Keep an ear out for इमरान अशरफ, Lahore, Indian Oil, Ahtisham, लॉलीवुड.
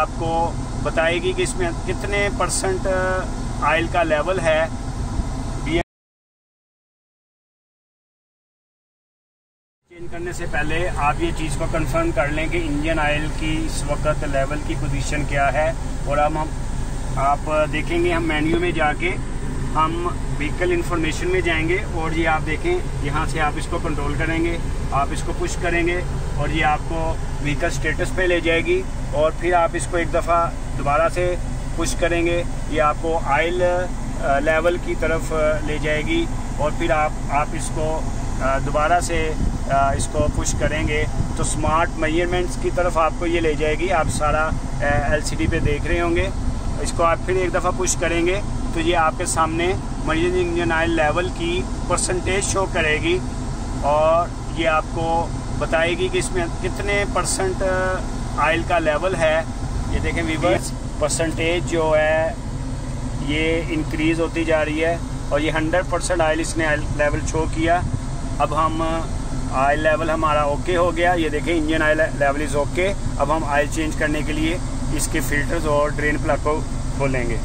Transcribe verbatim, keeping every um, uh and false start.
आपको बताएगी कि इसमें कितने परसेंट ऑयल का लेवल है। चेंज करने से पहले आप ये चीज़ को कंफर्म कर लें कि इंडियन ऑयल की इस वक्त लेवल की पोजीशन क्या है। और अब हम आप देखेंगे, हम मेन्यू में जाके हम व्हीकल इंफॉर्मेशन में जाएंगे और ये आप देखें यहाँ से आप इसको कंट्रोल करेंगे, आप इसको पुश करेंगे और ये आपको व्हीकल स्टेटस पे ले जाएगी। और फिर आप इसको एक दफ़ा दोबारा से पुश करेंगे, ये आपको ऑयल लेवल की तरफ ले जाएगी। और फिर आप आप इसको दोबारा से इसको पुश करेंगे तो स्मार्ट मेजरमेंट्स की तरफ आपको ये ले जाएगी। आप सारा एलसीडी पे देख रहे होंगे। इसको आप फिर एक दफ़ा पुश करेंगे तो ये आपके सामने इंडियन ऑयल लेवल की परसेंटेज शो करेगी और ये आपको बताएगी कि इसमें कितने परसेंट ऑयल का लेवल है। ये देखें वीवर्स, परसेंटेज जो है ये इंक्रीज़ होती जा रही है और ये हंड्रेड परसेंट ऑयल इसने लेवल शो किया। अब हम ऑयल लेवल हमारा ओके हो गया। ये देखें Indian oil level is okay. अब हम ऑयल चेंज करने के लिए इसके फिल्टर्स और ड्रेन प्लग को खोलेंगे।